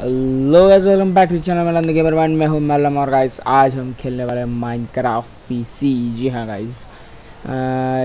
Hello guys, welcome back to channel Maloom the gamer man. मैं हूं मालूम और गाइस आज हम खेलने वाले हैं माइनक्राफ्ट पीसी। जी हाँ गाइस,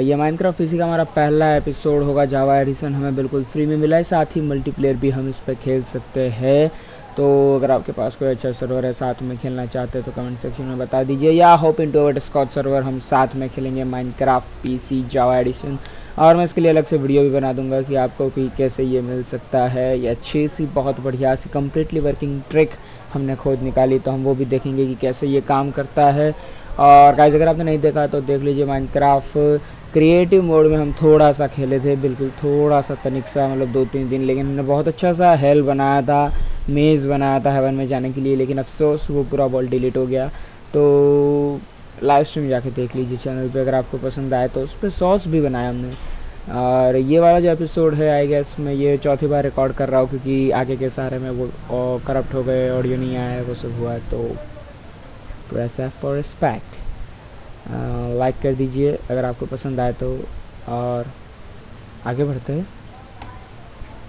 ये माइनक्राफ्ट पीसी का हमारा पहला एपिसोड होगा। जावा एडिशन हमें बिल्कुल फ्री में मिला है, साथ ही मल्टीप्लेयर भी हम इस पर खेल सकते हैं। तो अगर आपके पास कोई अच्छा सर्वर है साथ में खेलना चाहते हैं तो कमेंट सेक्शन में बता दीजिए, या होप इनटू डिस्कॉर्ड सर्वर हम साथ में खेलेंगे माइनक्राफ्ट पीसी जावा एडिशन। और मैं इसके लिए अलग से वीडियो भी बना दूंगा कि आपको कि कैसे ये मिल सकता है। ये अच्छी सी बहुत बढ़िया सी कम्प्लीटली वर्किंग ट्रिक हमने खोज निकाली, तो हम वो भी देखेंगे कि कैसे ये काम करता है। और गाइस अगर आपने नहीं देखा तो देख लीजिए, माइनक्राफ्ट क्रिएटिव मोड में हम थोड़ा सा खेले थे, बिल्कुल थोड़ा सा तनिक सा, मतलब 2-3 दिन। लेकिन हमने बहुत अच्छा सा हेल बनाया था, मेज़ बनाया था हेवन में जाने के लिए, लेकिन अफसोस वो पूरा बॉल डिलीट हो गया। तो लाइव स्ट्रीम जाके देख लीजिए चैनल पे, अगर आपको पसंद आए तो उस पर सॉस भी बनाया हमने। और ये वाला जो एपिसोड है आई गेस मैं ये 4थी बार रिकॉर्ड कर रहा हूँ, क्योंकि आगे के सारे में वो करप्ट हो गए, ऑडियो नहीं आया, वो सब हुआ। तो press F for respect, like कर दीजिए अगर आपको पसंद आए तो। और आगे बढ़ते हैं,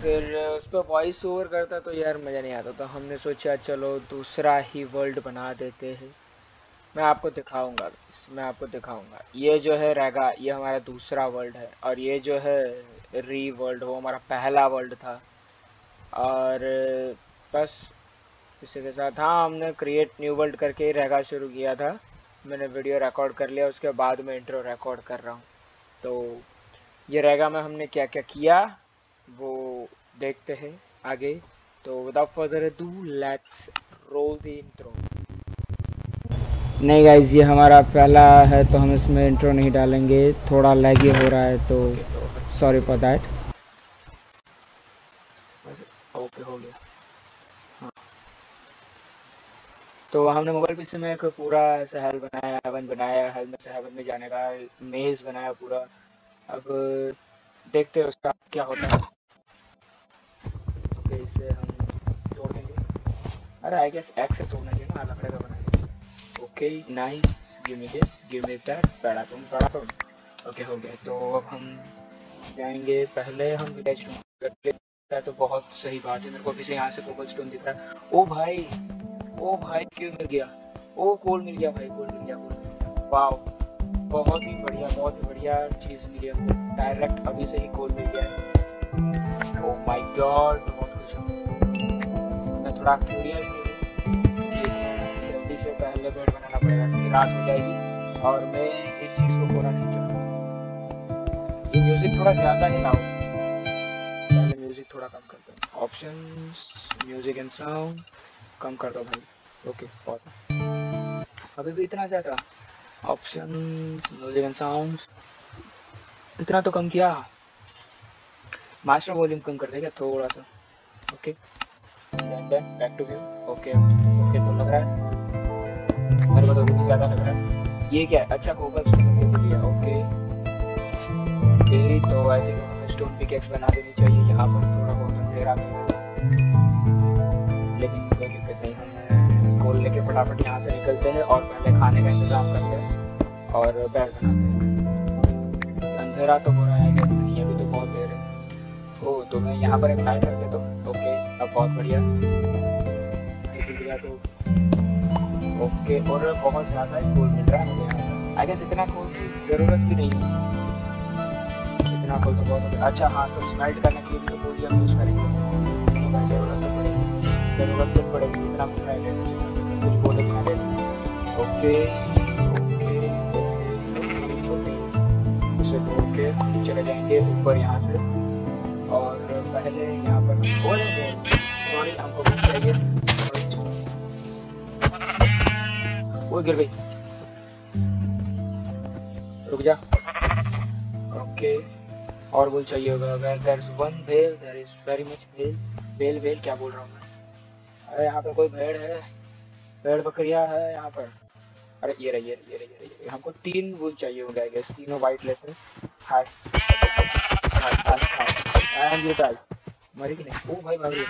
फिर उस पर वॉइस ओवर करता तो यार मज़ा नहीं आता, तो हमने सोचा चलो दूसरा ही वर्ल्ड बना देते हैं। मैं आपको दिखाऊंगा, ये जो है रहेगा, ये हमारा दूसरा वर्ल्ड है, और ये जो है री वर्ल्ड, वो हमारा पहला वर्ल्ड था। और बस इसी के साथ, हाँ हमने क्रिएट न्यू वर्ल्ड करके ही रहेगा शुरू किया था। मैंने वीडियो रिकॉर्ड कर लिया, उसके बाद मैं इंट्रो रिकॉर्ड कर रहा हूँ। तो ये रहेगा में हमने क्या क्या किया वो देखते हैं आगे। तो without further ado let's roll the intro. नहीं गाइस, ये हमारा पहला है तो हम इसमें इंट्रो नहीं डालेंगे, थोड़ा लैगी हो रहा है तो सॉरी फॉर दैट। ओके हो गया। हाँ। तो हमने मोबाइल पीसी में एक पूरा ऐसा हेल बनाया, हेवन बनाया, हेल में से हेवन में जाने का मेज बनाया पूरा। अब देखते हैं उसका क्या होता है। ओके, इसे हम तोड़ देंगे। अरे आई गेस एक्स से तोड़ना चाहिए ना, लकड़े का बनाया। Okay nice, give me this, give me that, पैराटोन। ओके हो गया। तो अब हम जाएंगे, पहले हम विलेज करते हैं तो बहुत सही बात है। मेरे को अभी से यहाँ से कोबल स्टोन दिख रहा है। ओ भाई क्यों मिल गया, ओ कोल मिल गया भाई, कोल मिल गया, कोल मिल गया। वाह बहुत ही बढ़िया, बहुत ही बढ़िया चीज़ मिली हमको, डायरेक्ट अभी से ही गोल मिल गया है। ओह माय गॉड बहुत कुछ है। मैं थोड़ा क्यूरियस हूँ, जल्दी से पहले बेड बनाना पड़ेगा क्योंकि रात हो जाएगी और मैं इस चीज़ को पूरा नहीं चाहता। ये म्यूजिक थोड़ा ज़्यादा ही लाओ, पहले म्यूजिक थोड़ा कम करते हैं। ऑप्शंस म्यूजिक एंड साउंड कम कर दो भाई। ओके बहुत, अभी भी इतना ज़्यादा ऑप्शन म्यूजिक एंड साउंड इतना तो कम किया। मास्टर वॉल्यूम कम कर देगा थोड़ा सा। Okay back to view. Okay तो लग रहा है मेरे को, तो भी ज़्यादा लग रहा है। ये क्या है, अच्छा कोबल स्टोन लिया। ओके तो आई थिंक हमें स्टोन पिकेक्स बना देनी चाहिए। यहाँ पर थोड़ा बहुत अंधेरा आता, लेकिन कोई दिक्कत नहीं, हम गोल लेके फटाफट यहाँ से निकलते हैं और पहले खाने का इंतजाम करते हैं और बैठ बनाते हैं। अंधेरा तो हो रहा है गैस, नहीं अभी तो बहुत देर है। ओह तो मैं यहाँ पर एक लाइट रख दे तो। ओके अब बहुत बढ़िया तो। ओके और बहुत ज़्यादा ही कोल मिल रहा है आई गैस, इतना कोल की ज़रूरत भी नहीं है, इतना कोल तो बहुत अच्छा। हाँ सब स्मेल्ट करने के लिए तो कोल हम यूज़ करेंगे, ज़रूरत तो पड़ेगी जितना मिल रहा है कुछ बोले बना ले। ओके के चले जाएंगे ऊपर यहाँ से, और पहले यहाँ पर सॉरी हमको चाहिए। वो गिर गई, रुक जा। ओके और बोल चाहिए होगा, अगर there is one bell there is very much bell. Bell bell क्या बोल रहा हूँ मैं। अरे यहाँ पर कोई भेड़ है, भेड़ बकरियाँ है यहाँ पर। अरे ये रही, ये रही। हमको 3 वुल चाहिए होगा आई गेस, तीनों वाइट लेते हैं। हाय एंड ये डाल मरी कि नहीं। ओ भाई भाई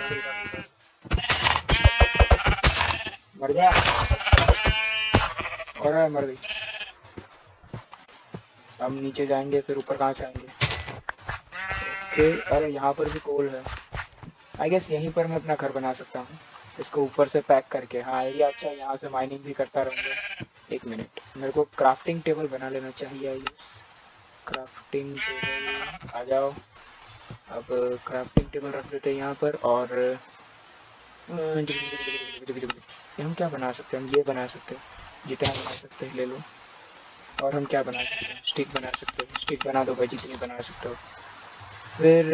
मर गया, और मर गई। हम नीचे जाएंगे फिर ऊपर कहाँ से आएंगे। ओके अरे यहाँ पर भी कोल है, आई गेस यहीं पर मैं अपना घर बना सकता हूँ, इसको ऊपर से पैक करके। हाँ आइडिया अच्छा, यहाँ से माइनिंग भी करता रहूँगा। एक मिनट, मेरे को क्राफ्टिंग टेबल बना लेना चाहिए। आई गेस क्राफ्टिंग टेबल, आ जाओ। अब क्राफ्टिंग टेबल रख देते हैं यहाँ पर। और हम क्या बना सकते हैं, हम ये बना सकते हैं, जितना बना सकते हैं ले लो। और हम क्या बना सकते हैं, स्टिक बना सकते हो, स्टिक बना दो भाई जितनी बना सकते हो। फिर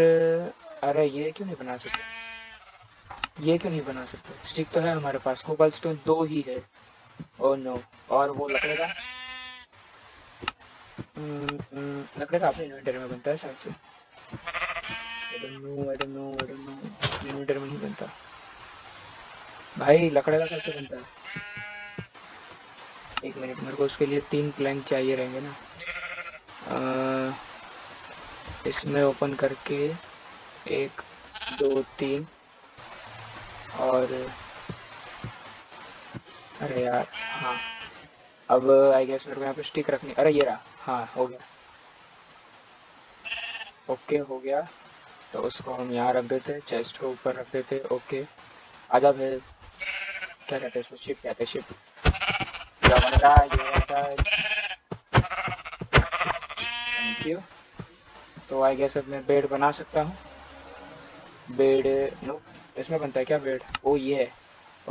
अरे ये क्यों नहीं बना सकते, ये क्यों नहीं बना सकते। स्टिक तो है हमारे पास, कोबाल्ट स्टोन 2 ही है। Oh no. और वो लकड़े का अपने इन्वेंटरी में बनता है शायद से। आई डोंट नो, इन्वेंटरी में नहीं बनता भाई। लकड़े का कैसे बनता है। एक मिनट, मेरे को उसके लिए 3 प्लैंक चाहिए रहेंगे ना। इसमें ओपन करके 1 2 3 और अरे यार हाँ। अब आई गेस मेरे को यहाँ पे स्टिक रखनी। अरे ये रहा, हाँ हो गया, ओके हो गया। तो उसको हम यहाँ रख देते हैं, चेस्ट के ऊपर रख देते हैं। ओके आजा भाई, क्या कहते हैं, शिप कहते हैं, शिप। Thank you. तो आई गेस अब मैं बेड बना सकता हूँ। बेड नो, इसमें बनता है क्या बेड। ओ ये है,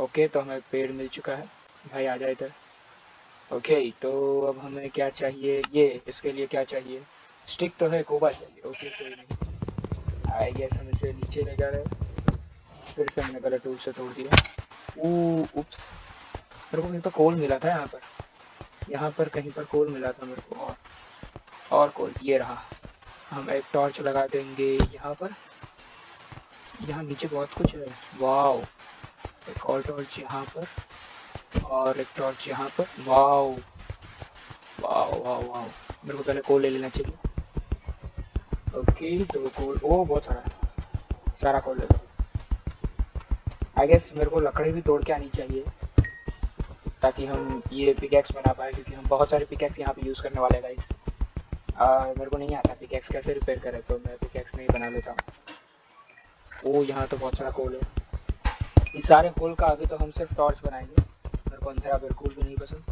ओके। तो हमें बेड मिल चुका है भाई, आ जाए इधर। ओके तो अब हमें क्या चाहिए, ये इसके लिए क्या चाहिए, स्टिक तो है, कोबा चाहिए। ओके कोई नहीं, आई गेस हम इसे नीचे ले जा रहे हैं। फिर से हमने गलत टूल से तोड़ दिया। उप्स, मेरे को कहीं पर कोल मिला था यहाँ पर, कहीं पर कोल मिला था मेरे को। और कोल ये रहा। हम एक टॉर्च लगा देंगे यहाँ पर, यहाँ नीचे बहुत कुछ है। वाओ, एक और टॉर्च यहाँ पर, और एक टॉर्च यहाँ पर। वाओ वाओ वाओ वाओ, मेरे को पहले कोल ले लेना चाहिए। ओके तो कोल, ओ बहुत सारा है, सारा कोल ले लो। आई गेस मेरे को लकड़ी भी तोड़ के आनी चाहिए ताकि हम ये पिकैक्स बना पाए, क्योंकि हम बहुत सारे पिकैक्स यहाँ पे यूज़ करने वाले हैं गाइस। मेरे को नहीं आता पिकैक्स कैसे रिपेयर करें, तो मैं पिकैक्स नहीं बना लेता हूँ। ओ यहाँ तो बहुत सारा कोल है, इस सारे कोल का आगे तो हम सिर्फ टॉर्च बनाएंगे। मेरे को अंधेरा बिल्कुल भी नहीं पसंद।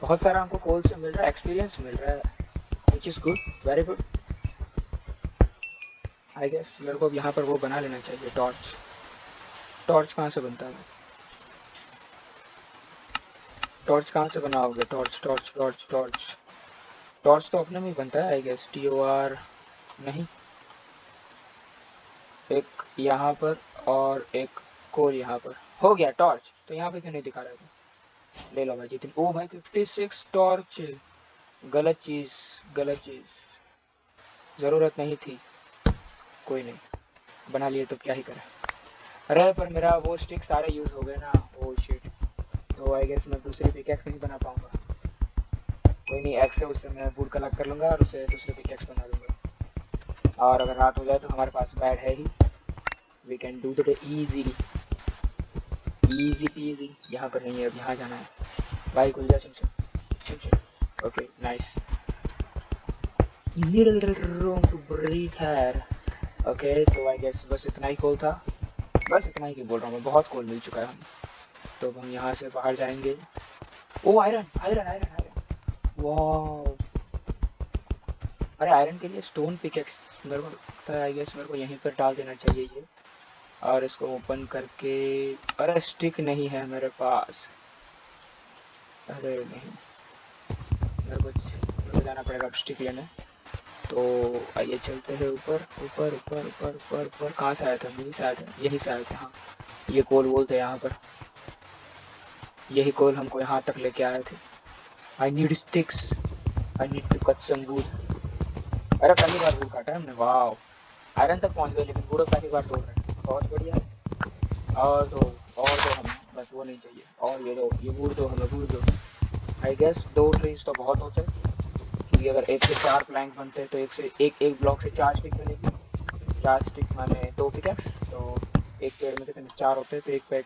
बहुत सारा हमको कोल से मिल रहा है, एक्सपीरियंस मिल रहा है, which is good, very good. I guess मेरे को अब यहाँ पर वो बना लेना चाहिए, टॉर्च। टॉर्च कहाँ से बनता है, टॉर्च कहाँ से बनाओगे, टॉर्च तो अपने में ही बनता है आई गेस। TOR नहीं, एक यहाँ पर और एक कोल यहाँ पर। हो गया टॉर्च। तो यहाँ पे क्यों नहीं दिखा रहा है, ले लो भाई जितनी। ओ भाई 56 टॉर्च, गलत चीज़, ज़रूरत नहीं थी, कोई नहीं, बना लिए तो क्या ही करें। अरे पर मेरा वो स्टिक सारे यूज़ हो गए ना, वो शिट। तो आई गेस मैं दूसरी पिकैक्स नहीं बना पाऊंगा। कोई नहीं, एक्स है उससे मैं वुड कलेक्ट कर लूँगा और उससे दूसरी पिकैक्स बना दूँगा। और अगर रात हो जाए तो हमारे पास बेड है ही, we can do that easily, easy peasy. यहाँ पर नहीं है, अब यहाँ जाना है भाई। खुल जा, सुन। Okay nice, little room to breathe here. Okay तो आई गेस बस इतना ही कोल था, बस इतना ही बोल रहा हूँ मैं, बहुत कोल मिल चुका है हमें। तो हम यहाँ से बाहर जाएंगे। Oh iron iron iron iron, wow. अरे आयरन के लिए स्टोन पिकैक्स, मेरे को लगता है आई गेस मेरे को यहीं पर डाल देना चाहिए ये। और इसको ओपन करके, अरे स्टिक नहीं है मेरे पास। अरे नहीं, मेरे को जाना पड़ेगा स्टिक लेने। तो आइए चलते हैं ऊपर ऊपर ऊपर ऊपर ऊपर ऊपर। कहाँ से आया था, यहीं से आया था हाँ। ये कोल बोलते हैं यहाँ पर, यही कोल हमको यहाँ तक लेके आए थे। I need sticks, I need to cut some wood. अरे पहली बार वुड काटा है हमने, वाओ। आयरन तक पहुँच गए लेकिन वुड पहली बार तोड़ रहे हैं, बहुत बढ़िया। और दो हमें बस वो नहीं चाहिए। और ये दो, ये वुड दो हमें, वुड दो। आई गेस 2 ट्रीज तो बहुत होते हैं, क्योंकि अगर 1 से 4 प्लैंक बनते हैं तो एक ब्लॉक से 4 स्टिक मिलेगी। 4 स्टिक माने 2 पिकैक्स, तो एक पेड़ में कितने 4 होते हैं, तो एक पेड़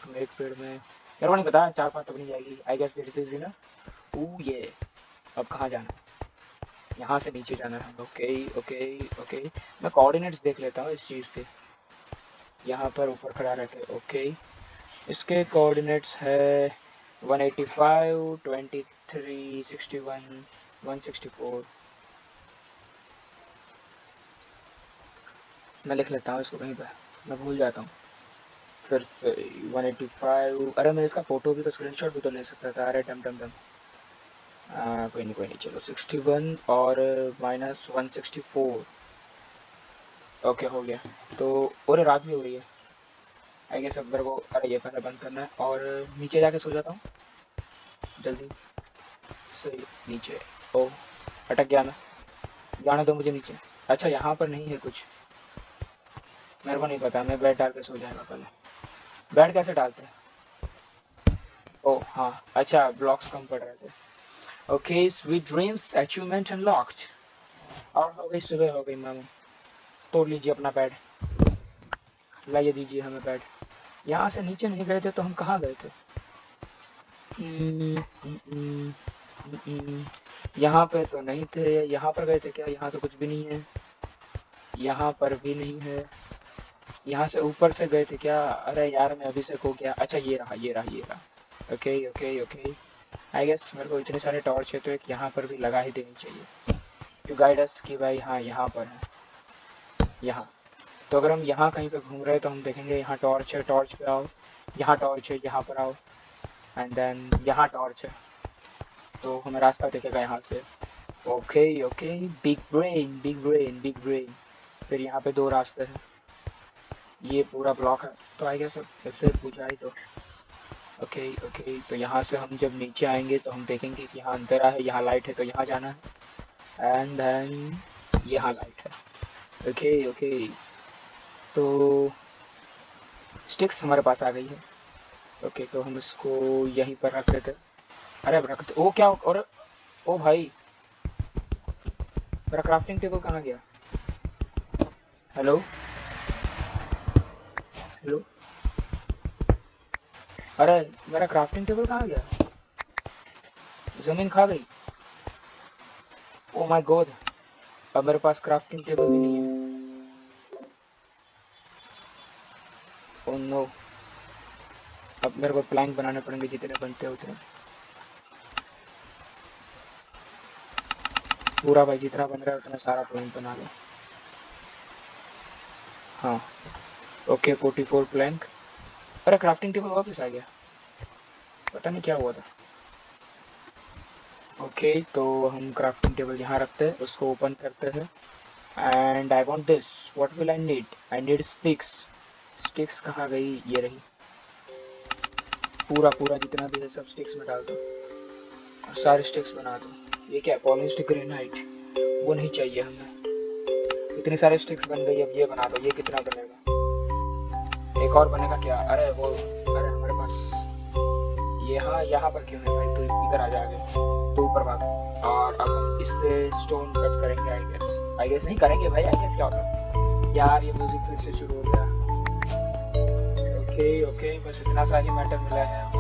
में मेरे को नहीं पता, 4-5 तक नहीं जाएगी आई गेस। ये ये अब कहाँ जाना, यहाँ से नीचे जाना है। ओके ओके ओके, मैं कोऑर्डिनेट्स देख लेता हूँ इस चीज़ के। यहाँ पर ऊपर खड़ा रह के ओके, इसके कोऑर्डिनेट्स है 185, 23, 61, 164। मैं लिख लेता हूँ इसको कहीं पर, मैं भूल जाता हूँ फिर से। 185, अरे मैं इसका फोटो भी तो स्क्रीनशॉट भी तो ले सकता था। अरे टम टम टम, कोई नहीं कोई नहीं, चलो 61 और माइनस 164। ओके हो गया। तो और रात भी हो रही है आई गेस। अब मेरे को अरे ये पहले बंद करना है और नीचे जाके सो जाता हूँ जल्दी से। नीचे ओ अटक गया ना, जाने दो मुझे नीचे। अच्छा यहाँ पर नहीं है कुछ, मेरे को नहीं पता। मैं बेड डाल के सो जाएगा पहले। बेड कैसे डालते हैं? ओह हाँ अच्छा, ब्लॉक्स कम पड़ रहे थे। Okay sweet dreams, achievement unlocked. और हो गई सुबह, हो गई मामू। तोड़ लीजिए अपना बेड, लाइए दीजिए हमें बेड। यहाँ से नीचे नहीं गए थे तो हम कहाँ गए थे? यहाँ पे तो नहीं थे। यहाँ पर गए थे क्या? यहाँ तो कुछ भी नहीं है, यहाँ पर भी नहीं है। यहाँ से ऊपर से गए थे क्या? अरे यार मैं अभी से खो गया। अच्छा ये रहा ये रहा ये रहा। Okay okay okay, I guess मेरे को इतने सारे टॉर्च है तो एक यहाँ पर भी लगा ही देनी चाहिए टू गाइड अस कि भाई हाँ यहाँ पर है। यहाँ तो अगर हम यहाँ कहीं पे घूम रहे हैं तो हम देखेंगे यहाँ टॉर्च है, टॉर्च पे आओ, यहाँ टॉर्च है, यहाँ पर आओ, एंड देन यहाँ टॉर्च है तो हमें रास्ता दिखेगा यहाँ से। Okay okay, big brain big brain big brain. फिर यहाँ पे दो रास्ते हैं, ये पूरा ब्लॉक है तो आई गेस ऐसे पूछा ही तो। ओके ओके, तो यहाँ से हम जब नीचे आएंगे तो हम देखेंगे कि यहाँ अंधेरा है, यहाँ लाइट है तो यहाँ जाना है, एंड देन यहाँ लाइट है। ओके ओके, तो स्टिक्स हमारे पास आ गई है। ओके तो हम इसको यहीं पर रख देते। अरे रखते वो क्या? और ओ भाई मेरा क्राफ्टिंग टेबल कहाँ गया? हेलो हेलो, अरे मेरा क्राफ्टिंग टेबल कहाँ गया? जमीन खा गई। ओ माय गॉड, अब मेरे पास क्राफ्टिंग टेबल भी नहीं है। ओह नो, अब मेरे को प्लैंक बनाने पड़ेंगे जितने बनते हैं उतने। पूरा भाई जितना बन रहा है उतना सारा प्लैंक बना लो। हाँ ओके 44 प्लैंक। अरे क्राफ्टिंग टेबल वापस आ गया, पता नहीं क्या हुआ था। ओके तो हम क्राफ्टिंग टेबल यहाँ रखते हैं, उसको ओपन करते हैं। And I want this, what will I need? I need sticks. Sticks कहाँ गई? ये रही। पूरा पूरा जितना भी है सब स्टिक्स में डाल दो और सारे स्टिक्स बना दो। ये क्या? पॉलिश ग्रेनाइट, वो नहीं चाहिए हमें। इतने सारे स्टिक्स बन गई, अब ये बना दो। ये कितना बनेगा? एक और बनेगा क्या? अरे वो अरे हमारे पास ये, हाँ यहाँ पर क्यों नहीं भाई? तो इधर आ जाएगा तो ऊपर भाग। और अब हम इससे स्टोन कट करेंगे आई गेस नहीं करेंगे भाई, आई गेस क्या होगा यार। ये म्यूजिक फिर से शुरू हो गया। ओके ओके, बस इतना सा ही मैटर मिला है,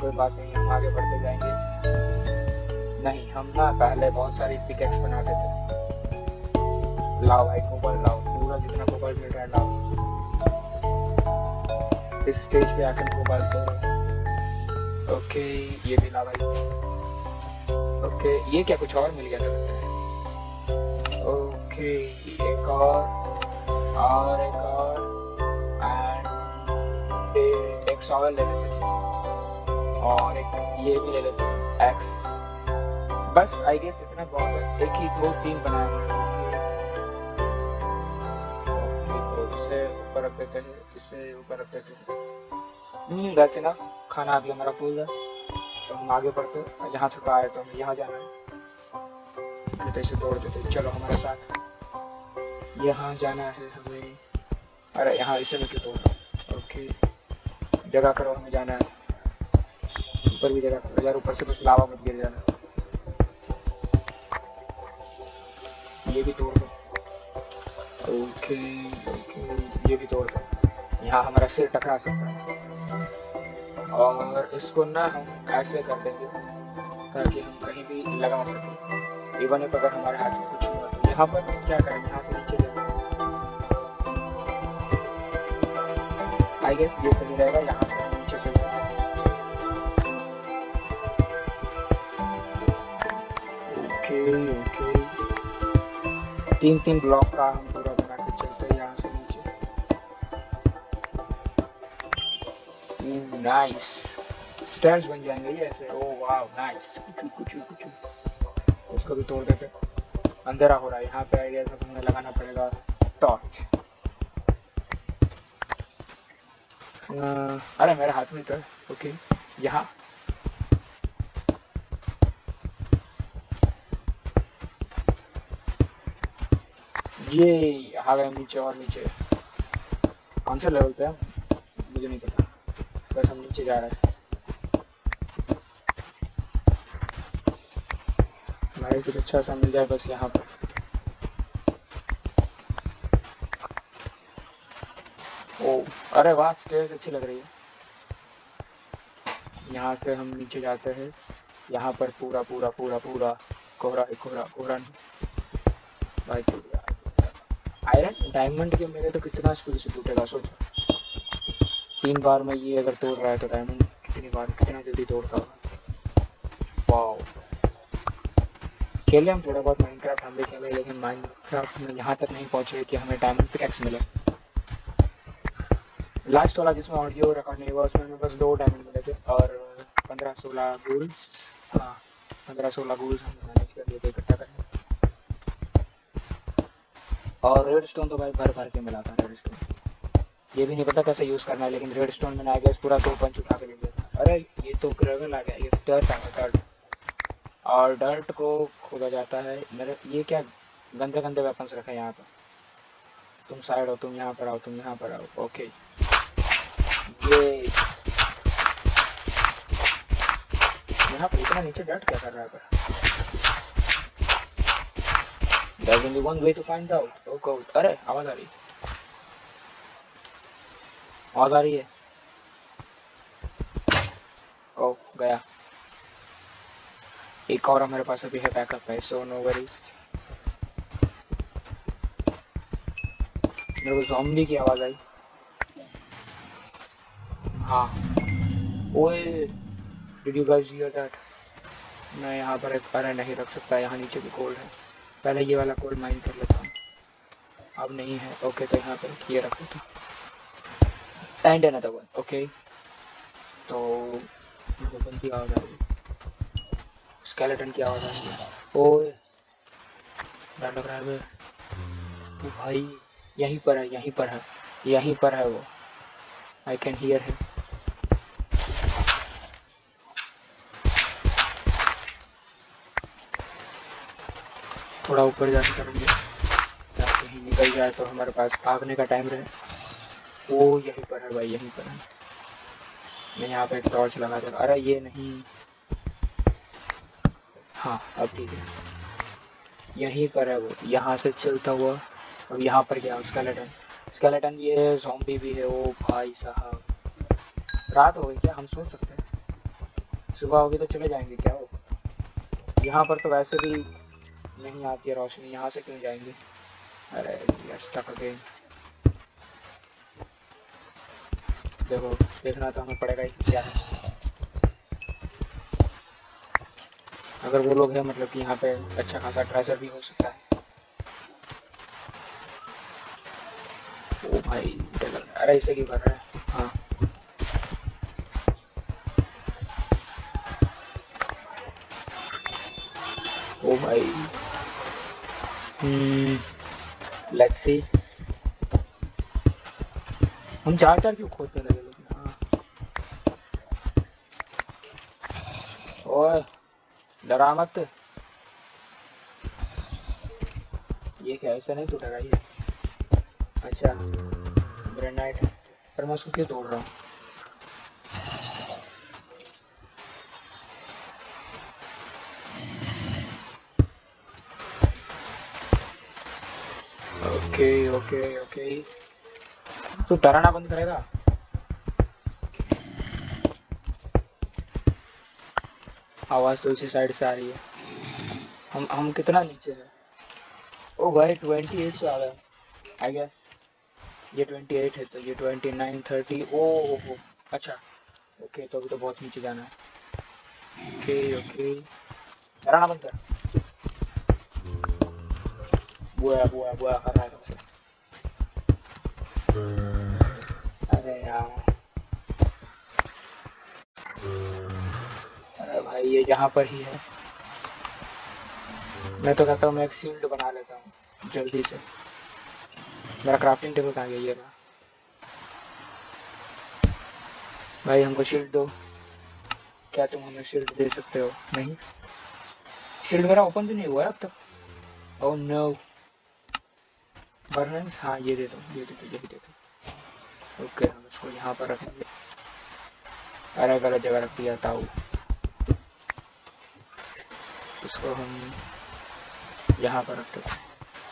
कोई बात नहीं, हम आगे बढ़ते जाएंगे। नहीं हम ना पहले बहुत सारी पिकेक्स बनाते थे। लाओ भाई कोबाल्ट, लाओ पूरा जितना कोबाल्ट मिल रहा है लाओ। इस स्टेज पे आकर कोबाल्ट दो। ओके ये भी लाओ भाई। ओके ये क्या? कुछ और मिल गया था। ओके एक और एक और, एंड एक सॉइल ले लेते हैं और एक ये भी ले लेते हैं एक्स। बस आई गेस इतना बहुत है। एक ही दो तीन बनाए ऊपर रख देते हैं, इससे ऊपर रख देते हैं। That's enough. खाना अभी हमारा फूल है तो हम आगे बढ़ते हैं। यहाँ से बाहर तो हमें यहाँ जाना है तो इसे तोड़ देते। चलो हमारे साथ यहाँ जाना है हमें। अरे यहाँ इसे मैं क्यों तोड़ रहा हूँ? ओके जगह करो, हमें जाना है ऊपर भी जगह करो यार। ऊपर से बस लावा मत गिर जाना। ये भी तोड़ दो। ओके ओके ये भी तोड़ दो। यहाँ हमारा सिर टकरा सकता है और इसको ना हम ऐसे कर देंगे ताकि हम कहीं भी लगा सकें। इवन अगर हमारे हाथ में कुछ हुआ तो यहाँ पर हम क्या करेंगे, यहाँ से नीचे जाएंगे। आई गेस ये सही रहेगा, यहाँ से नीचे चले जाएंगे। ओके ओके, 3-3 ब्लॉक का हम पूरा बना के चलते हैं यहाँ से नीचे। नाइस स्टेयर्स बन जाएंगे ये ऐसे। Oh wow nice. कुछ उसको भी तोड़ देते। अंधेरा हो रहा है यहाँ पे, आइडिया सब हमें लगाना पड़ेगा टॉर्च। अरे मेरे हाथ में तो है। ओके यहाँ ये आ गए नीचे और नीचे। कौन से लेवल पे है मुझे नहीं पता, बस हम नीचे जा रहे हैं। कुछ अच्छा सा मिल जाए बस यहाँ पर। ओ अरे वाह स्टेयर्स अच्छी लग रही है। यहाँ से हम नीचे जाते हैं। यहाँ पर पूरा पूरा पूरा पूरा कोहरा कोहरा कोहरा भाई। आयरन डायमंड के मेरे तो कितना स्पीड से टूटेगा सोचो। 3 बार में ये अगर तोड़ रहा है तो डायमंड कितनी बार कितना जल्दी तोड़ता होगा। वाह खेले हम थोड़ा बहुत माइनक्राफ्ट, हम भी खेले लेकिन माइनक्राफ्ट में यहाँ तक नहीं पहुँचे कि हमें डायमंड पिकैक्स मिले। लास्ट वाला जिसमें ऑडियो रिकॉर्ड नहीं हुआ उसमें हमें बस 2 डायमंड मिले थे और 15-16 गोल्स। हाँ 15-16 गोल्स हम मैनेज कर लिए थे इकट्ठा करने। और रेड स्टोन तो भाई भर भर के मिला था। रेड स्टोन ये भी नहीं पता कैसे यूज़ करना है, लेकिन रेड स्टोन मैंने आ गया पूरा 2 पंच उठा के ले लिया था। अरे ये तो ग्रेवल आ गया, ये टर्ट आ गया टर्ट। और डर्ट को खोदा जाता है। मेरे ये क्या गंदे गंदे वेपन्स रखे हैं यहाँ पर। तुम साइड हो, तुम यहाँ पर आओ, तुम यहाँ पर आओ। ओके ये यहाँ पर इतना नीचे डर्ट क्या कर रहा है पर? There's only one way to find out. Oh God. अरे आवाज आ रही, आवाज आ रही है। ओ गया। एक और हमारे पास अभी है बैकअप है, सो नो वरीज। मेरे को ज़ॉम्बी की आवाज आई। हाँ ओए did you guys hear that? मैं यहाँ पर एक पैर नहीं रख सकता, यहाँ नीचे भी कोल्ड है। पहले ये वाला कोल्ड माइन कर लेता हूँ, अब नहीं है। ओके तो यहाँ पर ये रख लेता एंड अनदर वन। ओके तो बंदी आवाज आई, स्केलेटन की आवाज आई। ओए डर लग रहा है वो भाई। यहीं पर है, यहीं पर है, यहीं पर है वो। I can hear him. थोड़ा ऊपर जाके करेंगे ताकि ही निकल जाए तो हमारे पास भागने का टाइम रहे। वो यहीं पर है भाई, यहीं पर है। मैं यहाँ पे एक टॉर्च लगा देगा। अरे ये नहीं, हाँ अब ठीक है, यहीं पर है वो। यहाँ से चलता हुआ अब यहाँ पर गया स्केलेटन। स्केलेटन ये ज़ॉम्बी भी है। ओ भाई साहब रात हो गई क्या? हम सोच सकते हैं, सुबह होगी तो चले जाएंगे क्या वो? यहाँ पर तो वैसे भी नहीं आती है रोशनी, यहाँ से क्यों जाएंगे? अरे यार स्टक अगेन। देखो देखना तो हमें पड़ेगा क्या है। अगर वो लोग हैं मतलब कि यहाँ पे अच्छा खासा ट्रेजर भी हो सकता है। ओ भाई अरे इसे क्यों कर रहा है? हाँ ओ भाई लेट्स सी। हम 4-4 क्यों खोदने लगे लोग? हाँ और डरा मत। ये क्या ऐसा नहीं टूटेगा ये? अच्छा ग्रेनाइट, पर मैं उसको क्यों तोड़ रहा हूँ? ओके ओके ओके तू डराना बंद करेगा? आवाज तो उसी साइड से आ रही है। हम कितना नीचे है। ओ भाई 28 से आ रहा है आई गेस। ये 28 है तो ये 29 30। ओ अच्छा ओके, तो अभी तो बहुत नीचे जाना है। ओके ओके डराना बंद कर। बुआ कर रहा है। अरे यार अरे भाई ये यहाँ पर ही है। मैं तो कहता हूँ मैं एक शील्ड बना लेता हूँ जल्दी से। मेरा क्राफ्टिंग टेबल कहाँ गया? ये रहा भाई, हमको शील्ड दो। क्या तुम हमें शील्ड दे सकते हो? नहीं, शील्ड मेरा ओपन भी नहीं हुआ है अब तक। Oh no burns. हाँ ये दे दो, ये दे दो, ये दे दो। ओके हम इसको यहाँ पर रखेंगे। अरे गलत जगह रख दिया था। इसको हम यहाँ पर रखते थे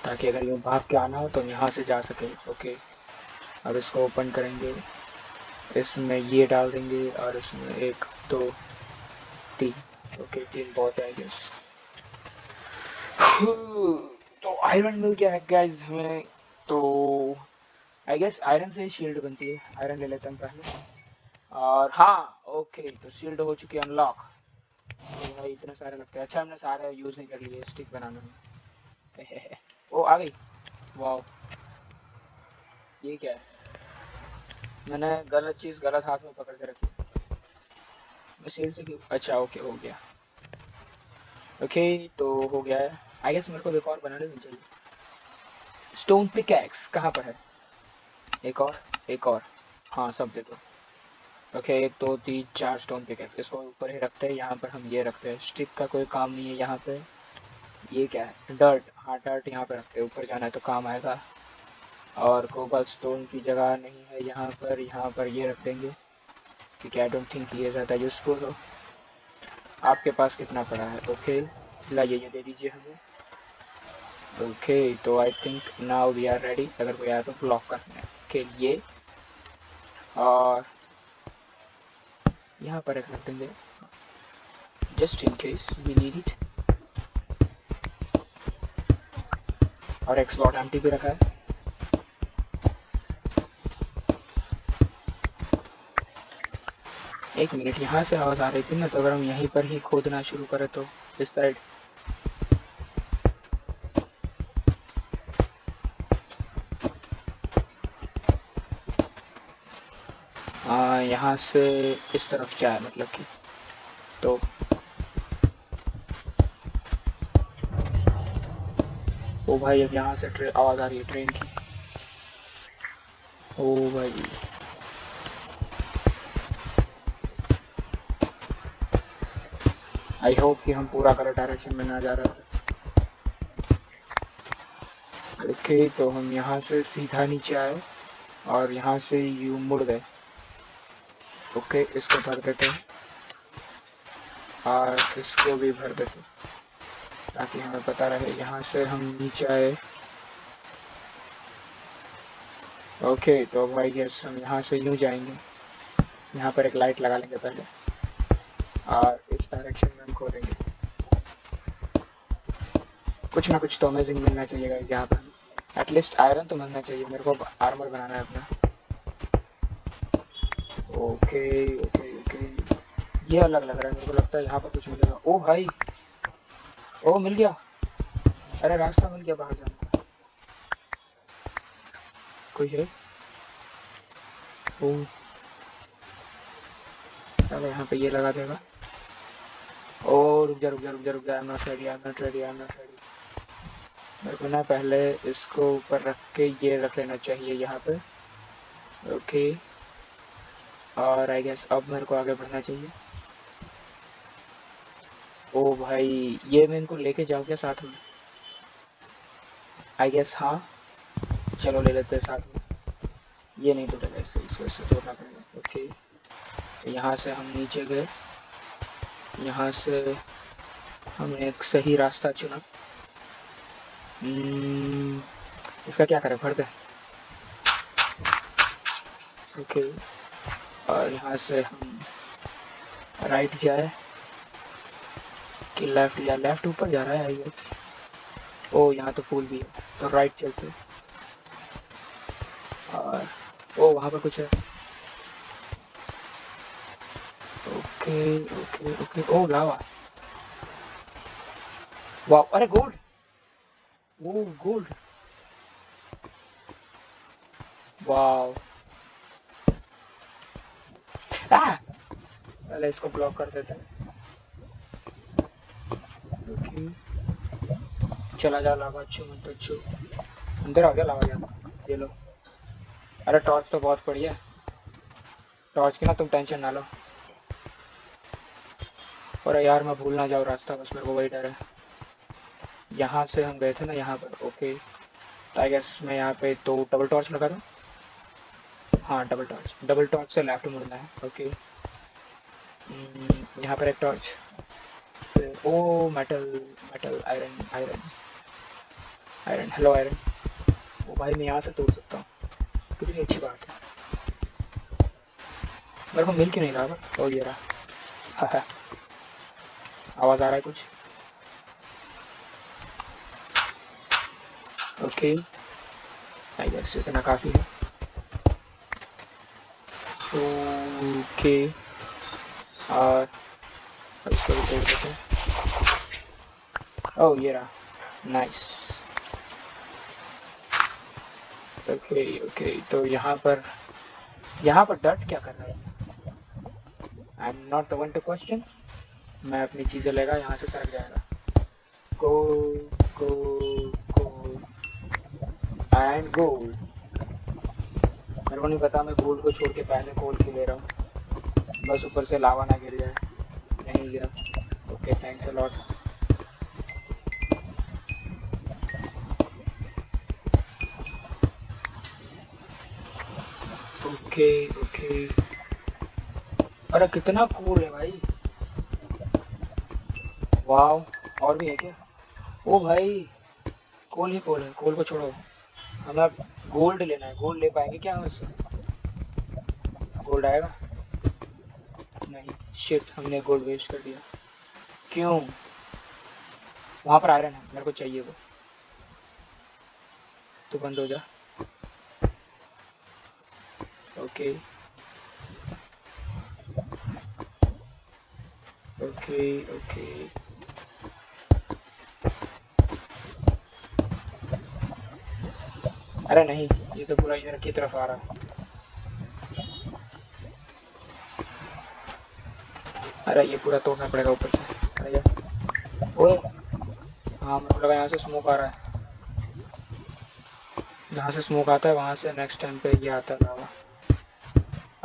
ताकि अगर यूँ भाग के आना हो तो यहाँ से जा सके। ओके अब इसको ओपन करेंगे, इसमें ये डाल देंगे और इसमें 1 2 3। ओके 3 बहुत है गाइस। तो आयरन मिल गया है गाइस हमें। तो आई गेस आयरन से ही शील्ड बनती है। आयरन ले लेते हैं पहले। और हाँ ओके तो शील्ड हो चुकी है अनलॉक। भाई इतने सारे लगते हैं। अच्छा हमने सारे यूज नहीं कर लिए स्टिक बनाने में। ओ आ गई। वाओ ये क्या है? मैंने गलत चीज गलत हाथ में पकड़ के रखी। मैं सील से क्यों? अच्छा ओके हो गया। ओके तो हो गया है आई गेस। मेरे को एक और बनाने नहीं चाहिए। स्टोन पिकैक्स कहाँ पर है? एक और हाँ सब दे दो। Okay 1 2 3 4 stone pickaxe. इसको ऊपर ही रखते हैं। यहाँ पर हम ये रखते हैं। स्टिक का कोई काम नहीं है यहाँ पे। ये क्या है? डर्ट। हाँ डर्ट यहाँ पर रखते हैं, ऊपर जाना है तो काम आएगा। और कोबल स्टोन की जगह नहीं है यहाँ पर। यहाँ पर ये रख देंगे क्योंकि आई डोंट थिंक ये ज़्यादा यूजफुल हो। आपके पास कितना पड़ा है? ओके लाइए ये दे दीजिए हमें। ओके तो I think now we are ready. अगर कोई आया तो ब्लॉक करने के लिए। और यहाँ पर रख देंगे just in case we need it. और एक स्लॉट एम्प्टी भी रखा है। एक मिनट, यहाँ से आवाज आ रही थी ना, तो अगर हम यहीं पर ही खोदना शुरू करें तो इस साइड। यहाँ से इस तरफ जाए मतलब कि। तो ओ भाई अब यहाँ से आवाज आ रही है ट्रेन की। ओ भाई आई होप कि हम पूरा गलत डायरेक्शन में ना जा रहे हैं। ओके तो हम यहाँ से सीधा नीचे आए और यहाँ से यू मुड़ गए। ओके इसको भर देते हैं और इसको भी भर देते हैं ताकि हमें पता रहे। यहाँ से हम नीचे आए। ओके तो भाई यस हम यहाँ से यूँ जाएंगे। यहाँ पर एक लाइट लगा लेंगे पहले और इस डायरेक्शन में हम खोलेंगे। कुछ ना कुछ तो अमेजिंग मिलना चाहिए गाइस यहाँ पर। एटलीस्ट आयरन तो मिलना चाहिए। मेरे को आर्मर बनाना है अपना। ओके ओके ओके ये अलग लग रहा है। मेरे को लगता है यहाँ पर कुछ मिलेगा। ओ भाई ओ मिल गया। अरे रास्ता मिल गया बाहर जाने का। कोई है? ओ चलो यहाँ पे ये लगा देगा। और रुक जा I'm not ready। मेरे को ना पहले इसको ऊपर रख के ये रख लेना चाहिए यहाँ पे। ओके और आई गेस अब मेरे को आगे बढ़ना चाहिए। ओ भाई ये मैं इनको लेके जाऊँ क्या साथ में? आई गेस हाँ चलो ले लेते हैं साथ में। ये नहीं टूटेगा, इसको तोड़ना पड़ेगा। ओके यहाँ से हम नीचे गए। यहाँ से हमने एक सही रास्ता चुना। इसका क्या करें? भर दे। ओके और यहाँ से हम राइट जाए। कि लेफ्ट या लेफ्ट ऊपर जा रहा है आई गेस। ओ यहाँ तो फूल भी है तो राइट चलते और ओ वहाँ पर कुछ है। Okay okay okay oh lava वाह अरे गोल्ड वो गोल्ड वाह आ पहले इसको ब्लॉक कर देते हैं। चला जा लावा अच्छो मत अच्छो अंदर आ गया लावा गया ये लो। अरे टॉर्च तो बहुत पड़ी है टॉर्च की ना तुम टेंशन ना लो। और यार मैं भूल ना जाऊँ रास्ता बस मेरे को वही डर है। यहाँ से हम गए थे ना यहाँ पर ओके तो आई गेस मैं यहाँ पे तो डबल टॉर्च लगा दूँ। हाँ डबल टॉर्च से लेफ्ट मुड़ना है ओके। यहाँ पर एक torch oh metal iron hello iron वो भाई मैं यहाँ से तोड़ सकता हूँ कितनी अच्छी बात है। मेरे को मिल क्यों नहीं रहा ये रहा आवाज़ आ रहा है कुछ ओके आई गेस इतना काफ़ी है ओके और इसको भी तोड़ देते हैं। ओह ये रहा नाइस ओके ओके तो यहाँ पर डर्ट क्या कर रहा है। I am not one to question मैं अपनी चीज़ें लेगा यहाँ से सड़क जाएगा। गो गो गो एंड गोल्ड मेरे को नहीं पता मैं गोल्ड को छोड़ के पहले गोल्ड की ले रहा हूँ बस ऊपर से लावा ना गिर जाए। नहीं गिरा okay thanks a lot. Okay okay अरे कितना कूल है भाई वाह। और भी है क्या। ओ भाई कोल ही कोल है कोल को छोड़ो हमें अब गोल्ड लेना है। गोल्ड ले पाएंगे क्या हम इससे गोल्ड आएगा नहीं शिट हमने गोल्ड वेस्ट कर दिया क्यों। वहाँ पर आयरन है मेरे को चाहिए वो तो बंद हो जा ओके ओके ओके अरे नहीं ये तो पूरा इधर की तरफ आ रहा है। अरे ये पूरा तोड़ना पड़ेगा ऊपर से। अरे यार ओए हाँ मेरे को लगा यहाँ से स्मोक आ रहा है यहाँ से स्मोक आता है वहाँ से नेक्स्ट टाइम पे ये आता है लावा।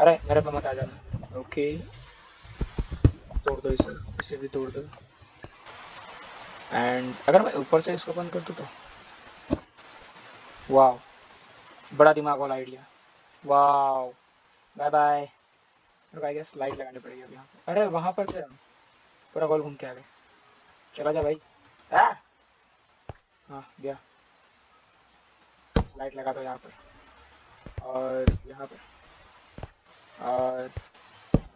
अरे मेरे पे मत आ जाना ओके तोड़ दो इसे भी तोड़ दो एंड अगर मैं ऊपर से इसको बंद कर दूँ तो वाह बड़ा दिमाग वाला आइडिया वाह बाय बाय। स्लाइड लगानी पड़ेगी अब यहाँ पर। अरे वहाँ पर पूरा गोल घूम के आ गए चला जा भाई। हाँ गया लाइट लगा दो यहाँ पर और यहाँ पर और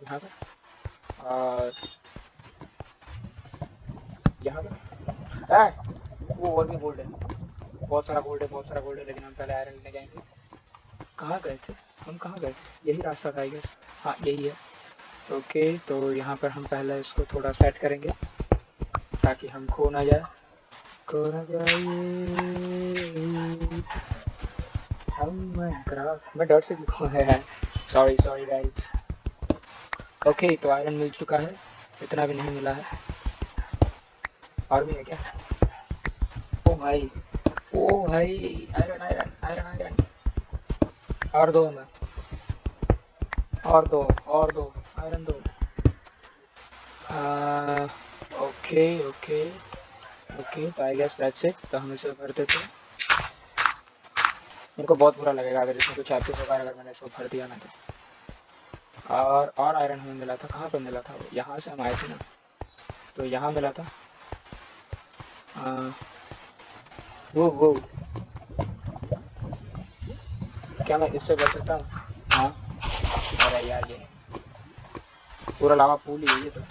यहाँ पर और यहाँ पर। वो और भी गोल्ड है बहुत सारा गोल्ड है लेकिन हम पहले आयरन लेने जाएंगे। कहाँ गए थे हम यही रास्ता था आई गेस हाँ यही है ओके तो यहाँ पर हम पहले इसको थोड़ा सेट करेंगे ताकि हम खो ना जाए मैं डर से खो है सॉरी गाइस। ओके तो आयरन मिल चुका है इतना भी नहीं मिला है और भी है क्या। ओ भाई आयरन और दो हमें और दो आयरन दो। ओके ओके ओके तो आई गेस दैट्स इट तो हम इसे भर देते हैं। मेरे को बहुत बुरा लगेगा अगर इसमें कुछ आपके होगा अगर मैंने इसको भर दिया ना तो। और आयरन हमें मिला था कहाँ पर मिला था वो यहाँ से हम आए थे ना तो यहाँ मिला था। वो क्या मैं इससे भर सकता हूँ। हाँ अरे यार ये पूरा लावा पूल ही है ये तो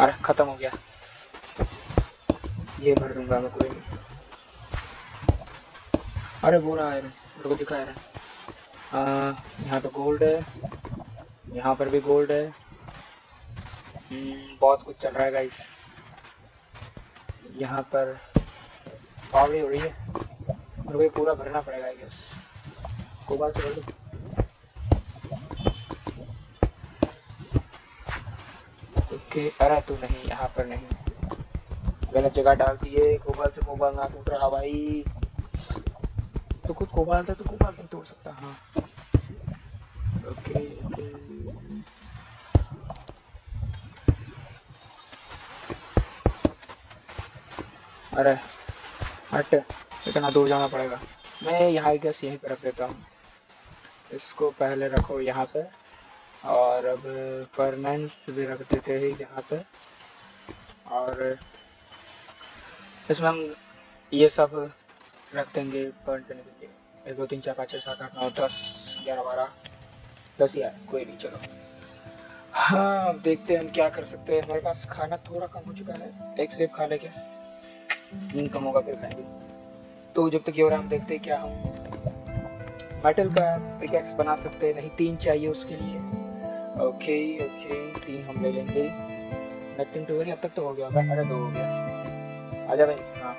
अरे खत्म हो गया, ये भर दूंगा मैं कोई नहीं। अरे वो रहा आयरन, मेरे को दिखा आयरन। यहाँ पे गोल्ड है, यहाँ पर भी गोल्ड है। बहुत कुछ चल रहा है गाइस। यहाँ पर पावड़ी हो रही है, मेरे को पूरा भरना पड़ेगा आई गेस। कोई बात नहीं, अरे तू नहीं, यहाँ पर नहीं, गलत जगह डाल दिए। कोबाल से कोबाल ना टूट रहा भाई, तो खुद कोबाल था तो कोबाल नहीं तोड़ सकता। हाँ ओके ओके, अरे हट, इतना दूर जाना पड़ेगा। मैं यहाँ गैस यहीं पर रख देता हूँ, इसको पहले रखो यहाँ पे, और अब परमानेंस भी रख देते हैं यहाँ पे। और इसमें हम ये सब रख देंगे बर्न करने के लिए। 1 2 3 4 5 6 7 8 9 10 11 12 10 यार, कोई नहीं चलो। हाँ अब देखते हैं हम क्या कर सकते हैं। हमारे पास खाना थोड़ा कम हो चुका है, एक सेब खा लेंगे, नींद कम होगा फिर खाएंगे। तो जब तक ये हो रहा हम देखते हैं क्या हम मेटल का पिकैक्स बना सकते हैं। नहीं 3 चाहिए उसके लिए। ओके ओके 3 हम ले लेंगे। नथिंग टू वरी, अब तक तो हो गया होगा। अरे 2 हो गया, आजा भाई। हाँ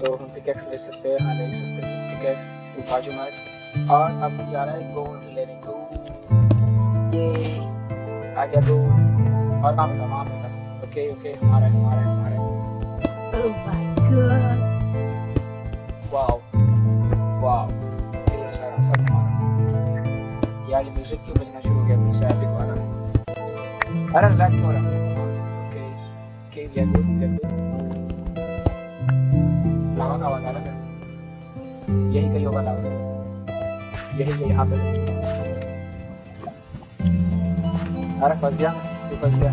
तो हम पिकैक्स ले सकते हैं। हाँ ले सकते हैं पिकैक्स, तो बाजू मार। और अब क्या रहा है, गोल्ड ले लेंगे। तो ये आ गया 2, और वहाँ पे वहाँ पे। ओके ओके, हमारा हमारा हमारा। Oh my God, wow wow, ये सारा सब हमारा। यार ये म्यूजिक क्यों बजना शुरू? अरे लैग हो रहा है। ओके के ये गुड है, लावा का आवाज आ रहा है। यही कहीं होगा लावा, यही यहाँ पे। अरे फंस गया, फंस गया,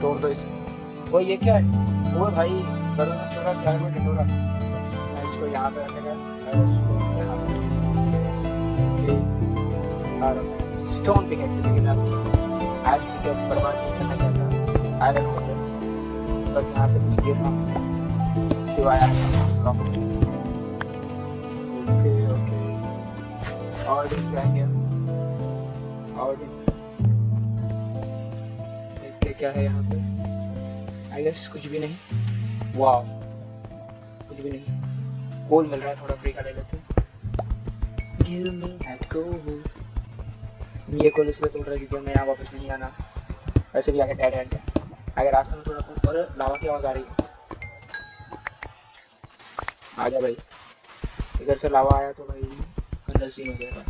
तोड़ दो इसको। वो ये क्या है? वो भाई बदल में छोड़ा से आगे ढिंडोरा। मैं इसको यहाँ पे रखेगा, मैं इसको यहाँ पे। ओके और स्टोन पिक एक्चुअली के नाम आज पिकैक्स बर्बाद नहीं करना चाहता। आयरन हो गया, बस यहाँ से कुछ गिरना सिवाय प्रॉपर्टी। ओके ओके, और देख जाएंगे, और देखते क्या है यहाँ पे। आई गेस कुछ भी नहीं। वाह कुछ भी नहीं, गोल मिल रहा है थोड़ा, फ्री का ले लेते हैं। ये कॉल इसलिए तोड़ रहा है क्योंकि मैं यहाँ वापस नहीं आना। वैसे भी आगे डेड एंड है, आगे रास्ते में थोड़ा ऊपर लावा की आवाज़ आ रही है। आजा भाई, इधर से लावा आया तो भाई अंदर सीन हो जाएगा।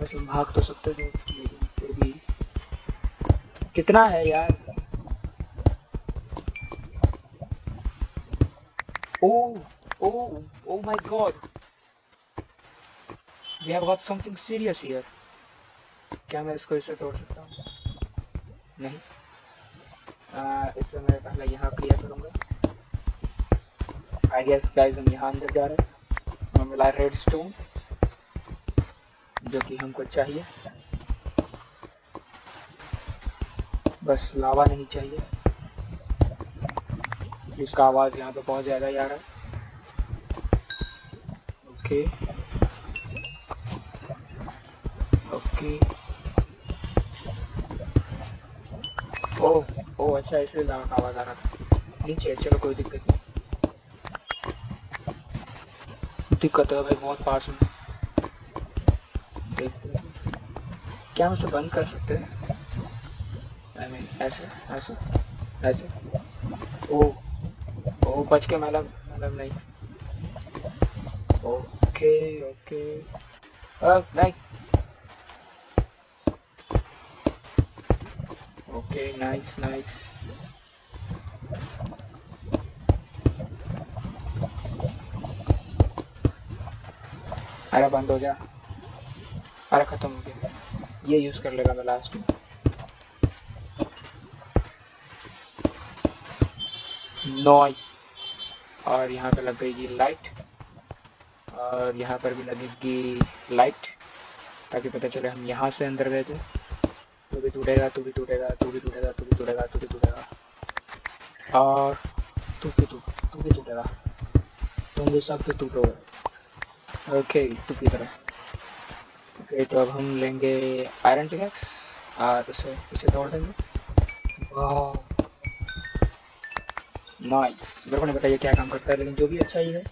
वैसे भाग तो सकते थे, लेकिन फिर भी कितना है यार। Oh oh oh my God, we have got something serious here. क्या मैं इसको इससे तोड़ सकता हूँ? नहीं, इससे मैं पहले यहाँ क्लियर करूँगा। आई गेस गाइस हम यहाँ अंदर जा रहे हैं, हमें मिला रेड स्टोन जो कि हमको चाहिए। बस लावा नहीं चाहिए, जिसका आवाज़ यहाँ पे बहुत ज़्यादा आ रहा है। ओके ओके, ओह ओह अच्छा, इसलिए लावा का आवाज आ रहा था नीचे। चलो कोई दिक्कत नहीं, दिक्कत है भाई बहुत पास में। देखते क्या हम उसे बंद कर सकते हैं? आई मीन ऐसे ऐसे ऐसे। ओह ओह बच के, मतलब नहीं। ओके ओके, नहीं ओके, नाइस नाइस। अरे बंद हो जा, अरे खत्म हो गया। ये यूज कर लेगा मैं लास्ट में। नॉइस, और यहाँ पे लग गई लाइट, और यहाँ पर भी लगेगी लाइट ताकि पता चले हम यहाँ से अंदर गए थे। तू भी टूटेगा, तू भी टूटेगा, तू भी टूटेगा, तू भी टूटेगा, तू भी टूटेगा और तू भी टूटेगा, तुम भी सब टूटोगे। ओके तू की तरह। ओके तो अब हम लेंगे आयरन पिकैक्स और इसे तोड़ देंगे। वाह नाइस, मेरे को नहीं पता ये क्या काम करता है लेकिन जो भी अच्छा ही है।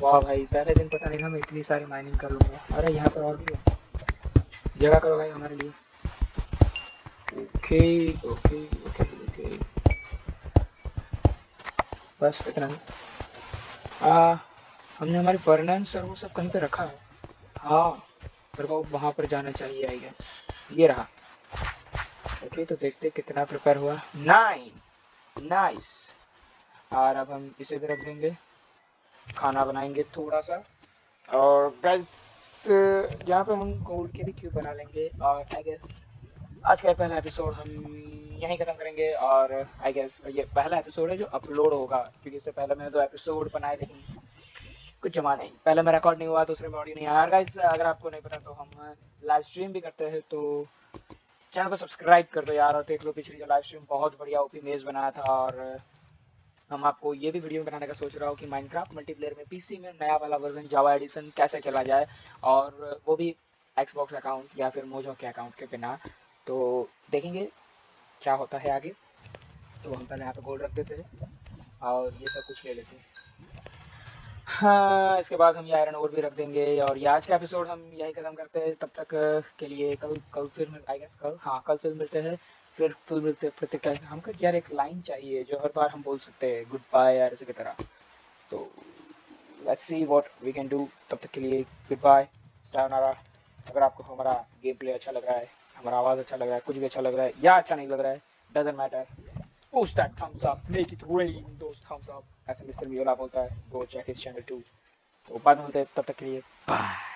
वाह भाई पहले दिन पता नहीं था मैं इतनी सारी माइनिंग कर लूँगा। अरे यहाँ पर और भी है, जगह करो भाई हमारे लिए। ओके ओके ओके ओके बस इतना ही। हमने हमारे फर्नेस और वो सब कहीं पे रखा है। हाँ पर वो वहाँ पर जाना चाहिए आई गेस। ये रहा। ओके तो देखते कितना प्रिपेयर हुआ। 9 नाइस। और अब हम इसे भी रख देंगे, खाना बनाएंगे थोड़ा सा। और गैस यहाँ पे हम गोल्ड के भी क्यूब बना लेंगे। और आई गेस आज का पहला एपिसोड हम यहीं ख़त्म करेंगे। और आई गेस ये पहला एपिसोड है जो अपलोड होगा, क्योंकि इससे पहले मैंने 2 एपिसोड बनाए लेकिन कुछ जमा नहीं। पहले मैं रिकॉर्ड नहीं हुआ, दूसरे में ऑडियो नहीं आया। गाइस अगर आपको नहीं पता तो हम लाइव स्ट्रीम भी करते हैं, तो चैनल को सब्सक्राइब कर दो यार। और देख लो पिछली जो लाइव स्ट्रीम बहुत बढ़िया ओपी मेज बनाया था। और हम आपको ये भी वीडियो बनाने का सोच रहा हूँ कि माइनक्राफ्ट मल्टीप्लेयर में पीसी में नया वाला वर्जन जावा एडिशन कैसे खेला जाए, और वो भी एक्सबॉक्स अकाउंट या फिर मोजो के अकाउंट के बिना। तो देखेंगे क्या होता है आगे। तो हम पहले यहाँ पे गोल्ड रख देते हैं और ये सब कुछ ले लेते हैं। हाँ इसके बाद हम ये आयरन और भी रख देंगे। और ये आज का एपिसोड हम यही ख़त्म करते हैं। तब तक के लिए कल फिर आई गेस कल, हाँ कल फिर मिलते हैं। फिर मिलते प्रत्येक हमको यार एक लाइन चाहिए जो हर बार हम बोल सकते हैं, गुड बाय यार इसी की तरह। तो let's see what we can do. तब तक के लिए गुड बाय सायोनारा। अगर आपको हमारा गेम प्ले अच्छा लग रहा है, हमारा आवाज़ अच्छा लग रहा है, कुछ भी अच्छा लग रहा है या अच्छा नहीं लग रहा है, doesn't matter, push that thumbs up, make it rain those thumbs up, ऐसे मिस्टर मियोला बोलता है। Go check his channel too. तो बाद में मिलते हैं, तब तक के लिए बाय।